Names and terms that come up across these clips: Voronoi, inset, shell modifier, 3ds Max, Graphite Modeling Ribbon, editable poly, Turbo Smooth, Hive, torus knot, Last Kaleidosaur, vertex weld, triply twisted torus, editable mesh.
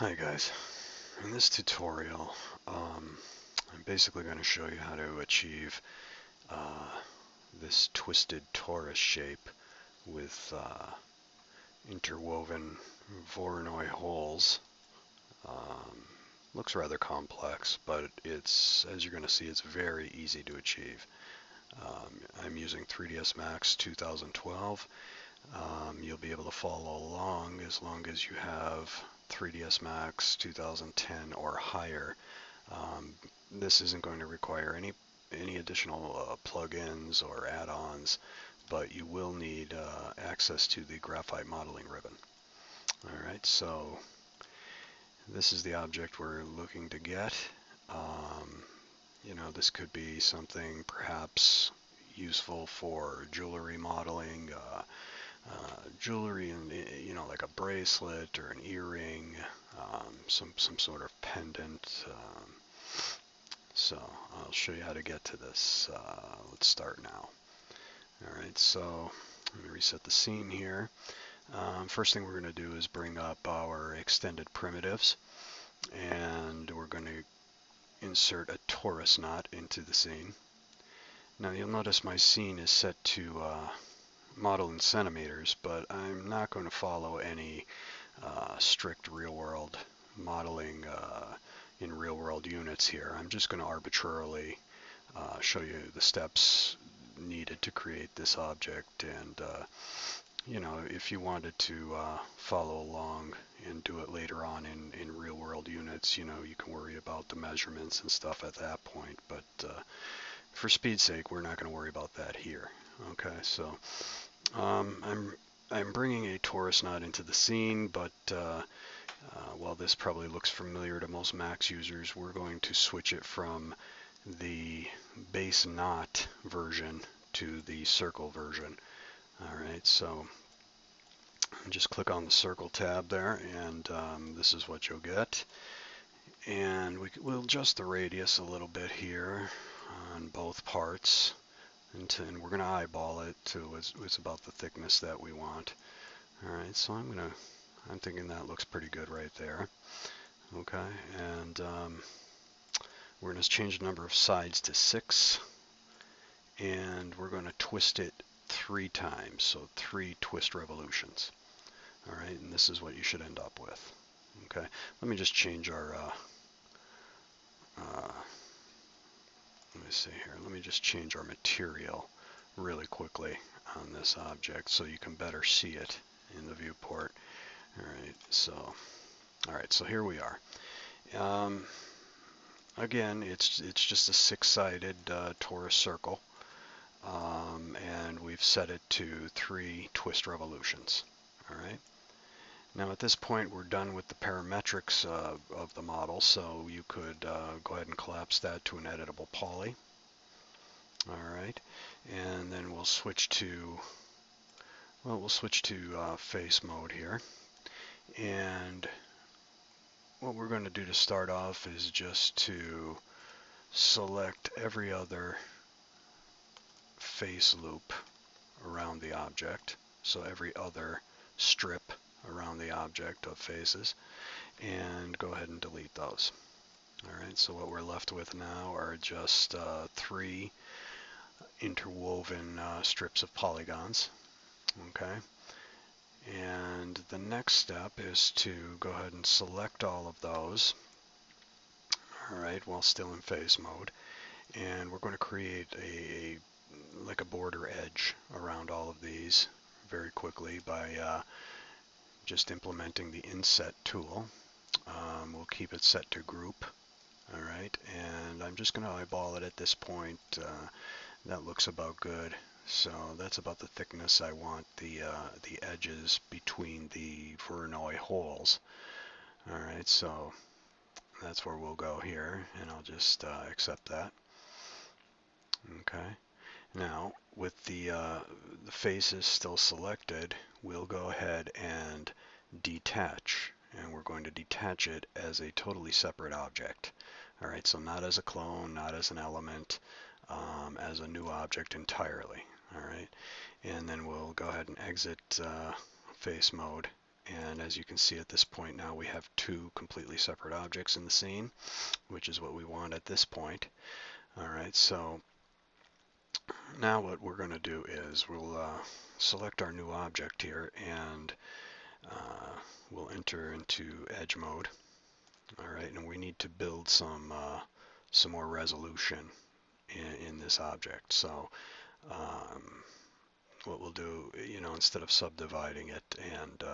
Hi guys, in this tutorial I'm basically going to show you how to achieve this twisted torus shape with interwoven Voronoi holes. Looks rather complex, but it's, as you're going to see, it's very easy to achieve. I'm using 3ds Max 2012. You'll be able to follow along as long as you have 3ds Max 2010 or higher. This isn't going to require any additional plugins or add-ons, but you will need access to the Graphite Modeling Ribbon. Alright, so this is the object we're looking to get. You know, this could be something perhaps useful for jewelry modeling, jewelry, and, you know, like a bracelet or an earring, some sort of pendant. So I'll show you how to get to this. Let's start now. All right, so let me reset the scene here. First thing we're going to do is bring up our extended primitives, and we're going to insert a torus knot into the scene. Now you'll notice my scene is set to model in centimeters, but I'm not going to follow any strict real-world modeling in real-world units here. I'm just going to arbitrarily show you the steps needed to create this object, and you know, if you wanted to follow along and do it later on in real-world units, you know, you can worry about the measurements and stuff at that point, but for speed's sake, we're not going to worry about that here. Okay, so I'm bringing a torus knot into the scene, but while this probably looks familiar to most Max users, we're going to switch it from the base knot version to the circle version. All right, so just click on the circle tab there, and this is what you'll get. And we'll adjust the radius a little bit here on both parts. And we're going to eyeball it to it's about the thickness that we want. All right, so I'm thinking that looks pretty good right there. Okay, and we're going to change the number of sides to 6, and we're going to twist it 3 times, so 3 twist revolutions. All right, and this is what you should end up with. Okay, let me just change our. Let me see here. Let me just change our material really quickly on this object so you can better see it in the viewport. All right, so here we are. Again, it's just a 6-sided torus circle, and we've set it to 3 twist revolutions. All right. Now at this point we're done with the parametrics of the model, so you could go ahead and collapse that to an editable poly. Alright, and then we'll switch to, well, we'll switch to face mode here. And what we're going to do to start off is just to select every other face loop around the object, so every other strip around the object of faces, and go ahead and delete those. Alright, so what we're left with now are just 3 interwoven strips of polygons. Okay, and the next step is to go ahead and select all of those, alright, while still in face mode, and we're going to create like a border edge around all of these very quickly by just implementing the inset tool. We'll keep it set to group. All right, and I'm just going to eyeball it at this point. That looks about good. So that's about the thickness I want the edges between the Voronoi holes. All right, so that's where we'll go here, and I'll just accept that. Okay. Now, with the faces still selected, we'll go ahead and detach. And we're going to detach it as a totally separate object. All right, so not as a clone, not as an element, as a new object entirely. All right, and then we'll go ahead and exit face mode And as you can see at this point now, we have two completely separate objects in the scene, which is what we want at this point. All right, so now what we're going to do is we'll select our new object here, and we'll enter into edge mode. All right, and we need to build some more resolution in this object. So what we'll do, you know, instead of subdividing it and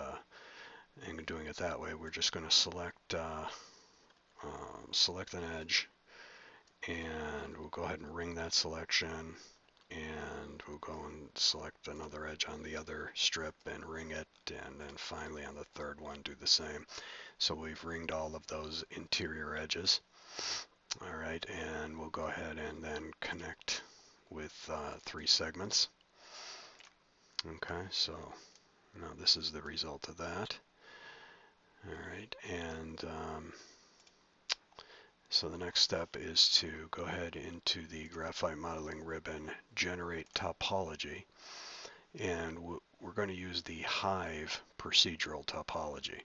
doing it that way, we're just going to select select an edge, and we'll go ahead and ring that selection, and we'll go and select another edge on the other strip and ring it, and then finally on the third one do the same. So we've ringed all of those interior edges. All right, and we'll go ahead and then connect with three segments. Okay, so now this is the result of that. All right, and so the next step is to go ahead into the Graphite Modeling Ribbon, Generate Topology, and we're going to use the Hive procedural topology.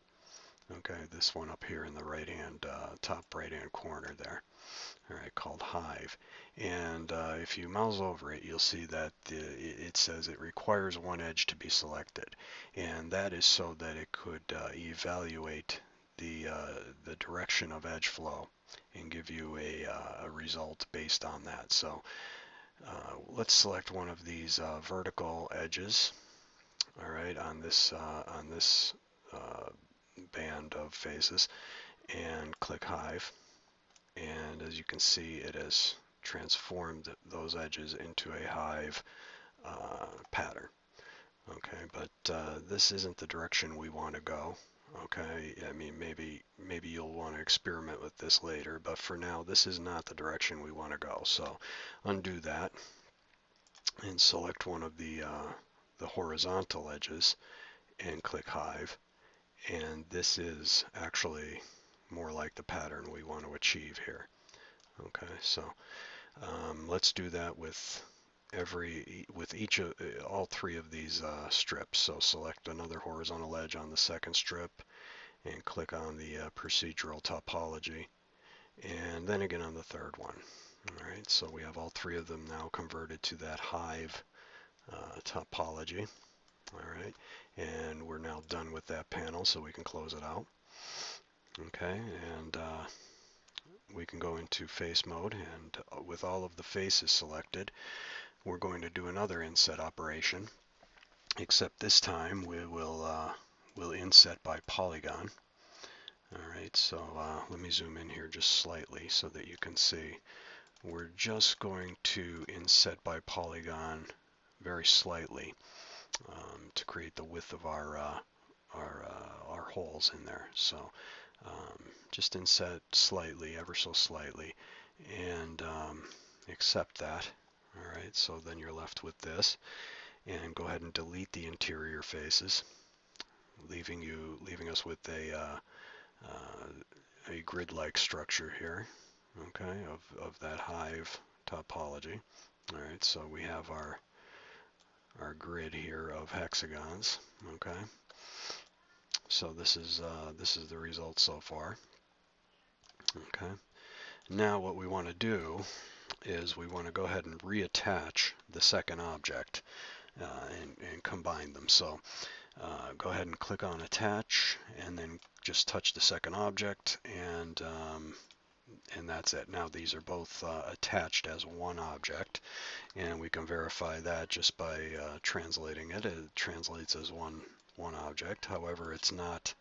Okay, this one up here in the right-hand, top right-hand corner there. All right, called Hive. And if you mouse over it, you'll see that it says it requires one edge to be selected. And that is so that it could evaluate the direction of edge flow and give you a result based on that. So let's select one of these vertical edges, all right, on this band of faces, and click Hive, and as you can see, it has transformed those edges into a hive pattern. Okay, but this isn't the direction we want to go. Okay, I mean, maybe you'll want to experiment with this later, but for now this is not the direction we want to go. So undo that and select one of the horizontal edges and click Hive. And this is actually more like the pattern we want to achieve here. Okay, so let's do that with each of all three of these strips. So select another horizontal edge on the second strip and click on the procedural topology, and then again on the third one. All right, so we have all three of them now converted to that hive topology. All right, and we're now done with that panel, so we can close it out. Okay, and we can go into face mode, and with all of the faces selected, we're going to do another inset operation, except this time we will we'll inset by polygon. All right, so let me zoom in here just slightly so that you can see. We're just going to inset by polygon very slightly. To create the width of our holes in there. So just inset slightly, ever so slightly, and accept that. All right, so then you're left with this, and go ahead and delete the interior faces, leaving us with a grid-like structure here, okay, of that hive topology. All right, so we have our grid here of hexagons. Okay, so this is the result so far. Okay, now what we want to do is we want to go ahead and reattach the second object and combine them. So go ahead and click on attach, and then just touch the second object, and that's it. Now these are both attached as one object, and we can verify that just by translating it. It translates as one object. However, it's not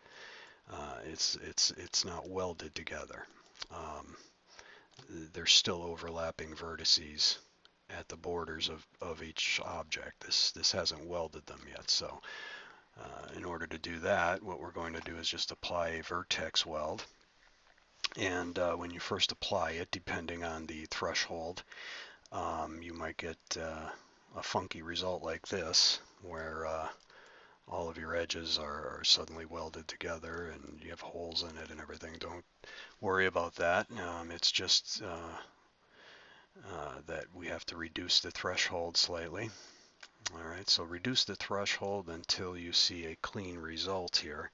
it's not welded together. There's still overlapping vertices at the borders of each object. This hasn't welded them yet. So in order to do that, what we're going to do is just apply a vertex weld. And when you first apply it, depending on the threshold, you might get a funky result like this, where all of your edges are suddenly welded together and you have holes in it and everything. Don't worry about that. It's just that we have to reduce the threshold slightly. All right, so reduce the threshold until you see a clean result here.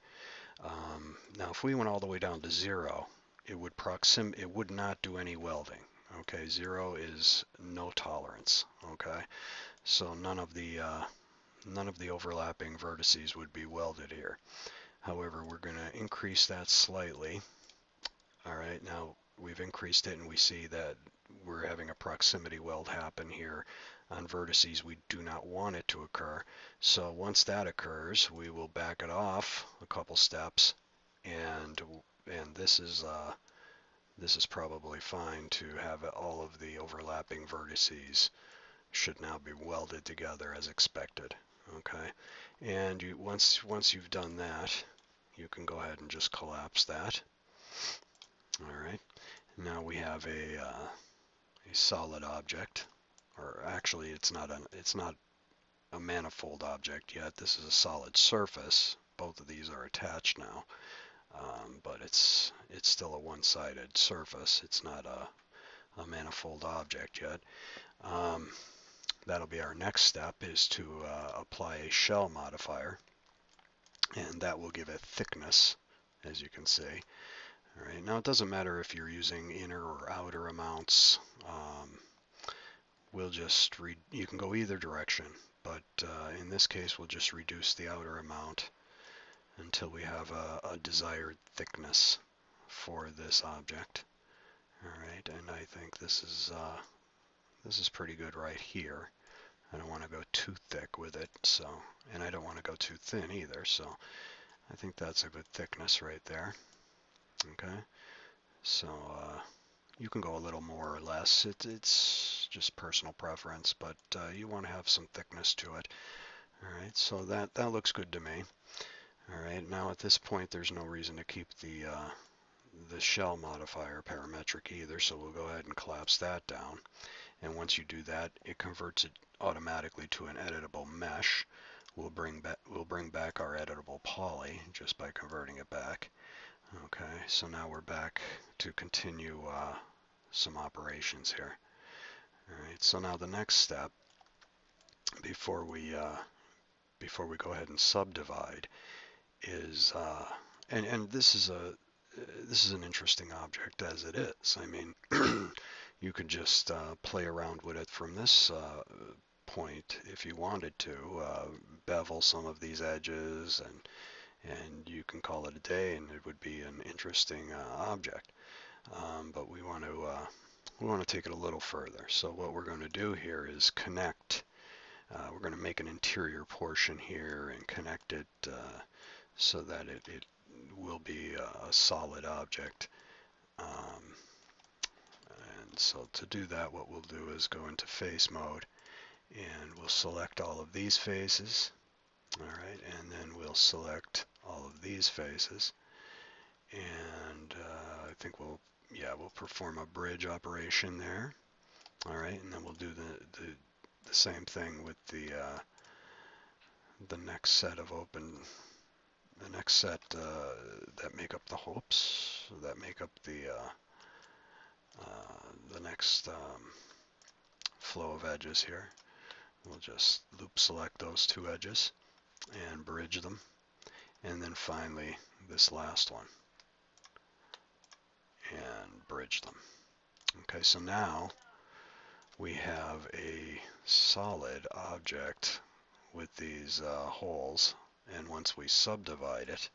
Now, if we went all the way down to 0, it would not do any welding. Okay, 0 is no tolerance. Okay, so none of the overlapping vertices would be welded here. However, we're going to increase that slightly. All right, now we've increased it, and we see that we're having a proximity weld happen here on vertices we do not want it to occur. So once that occurs, we will back it off a couple steps, and this is probably fine to have all of the overlapping vertices should now be welded together as expected. Okay, and once you've done that, you can go ahead and just collapse that. All right, now we have a solid object, or actually it's not a manifold object yet. This is a solid surface. Both of these are attached now, but it's still a one-sided surface. It's not a manifold object yet. That'll be our next step, is to apply a shell modifier, and that will give it thickness, as you can see. All right, now it doesn't matter if you're using inner or outer amounts. We'll just you can go either direction, but in this case we'll just reduce the outer amount until we have a desired thickness for this object. All right, and I think this is pretty good right here. I don't want to go too thick with it, so, and I don't want to go too thin either, so I think that's a good thickness right there. Okay, so you can go a little more or less. It's just personal preference, but you want to have some thickness to it. All right, so that looks good to me. All right, now at this point there's no reason to keep the shell modifier parametric either, so we'll go ahead and collapse that down. And once you do that, it converts it automatically to an editable mesh. We'll bring back our editable poly just by converting it back. Okay, so now we're back to continue some operations here. All right, so now the next step, before we go ahead and subdivide, is and this is an interesting object as it is. I mean, you could just play around with it from this point if you wanted to, bevel some of these edges, and you can call it a day, and it would be an interesting object. But we want to take it a little further. So what we're going to do here is connect. We're going to make an interior portion here and connect it so that it will be a solid object. And so to do that, what we'll do is go into face mode, and we'll select all of these faces. All right, and then we'll select all of these faces, and I think we'll perform a bridge operation there. All right, and then we'll do the same thing with the next set of that make up the hopes, that make up the next flow of edges here. We'll just loop select those two edges and bridge them, and then finally this last one and bridge them. Okay, so now we have a solid object with these holes, and once we subdivide it,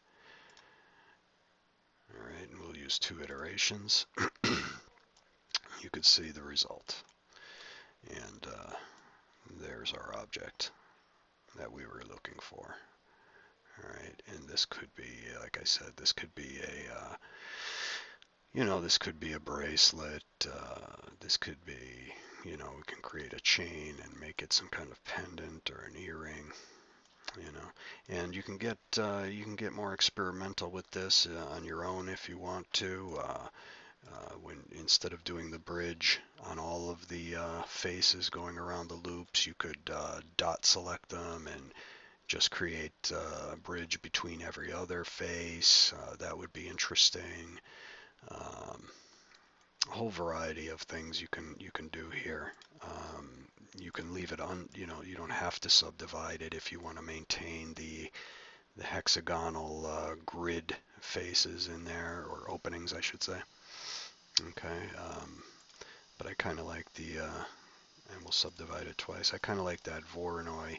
all right, and we'll use 2 iterations, you could see the result, and there's our object that we were looking for. All right, and this could be, like I said, this could be a this could be a bracelet, this could be, we can create a chain and make it some kind of pendant or an earring, and you can get more experimental with this on your own if you want to. Instead of doing the bridge on all of the faces going around the loops, you could dot select them and just create a bridge between every other face. That would be interesting. a whole variety of things you can do here. You can leave it on, you don't have to subdivide it if you want to maintain the hexagonal grid faces in there, or openings I should say. Okay, but I kind of like the and we'll subdivide it twice. I kind of like that Voronoi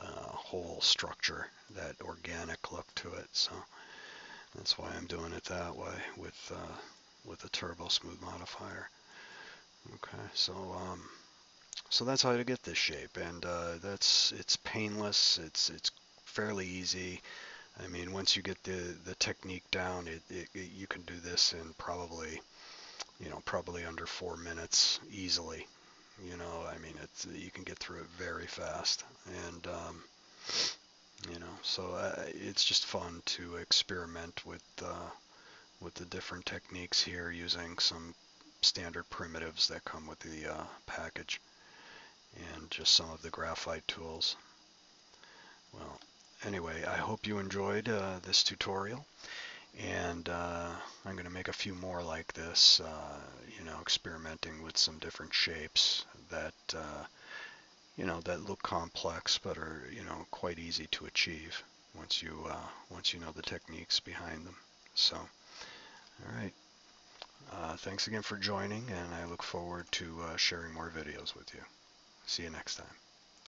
whole structure, that organic look to it, so that's why I'm doing it that way with a Turbo Smooth modifier. Okay, so so that's how to get this shape, and it's painless, it's fairly easy. I mean, once you get the technique down, you can do this in probably, probably under 4 minutes easily. I mean, you can get through it very fast, and so it's just fun to experiment with the different techniques here using some standard primitives that come with the package, and just some of the graphite tools. Well, anyway, I hope you enjoyed this tutorial, and I'm going to make a few more like this, experimenting with some different shapes that, that look complex but are, quite easy to achieve once you know the techniques behind them. So, all right, thanks again for joining, and I look forward to sharing more videos with you. See you next time.